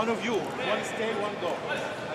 One of you, one stay, one go.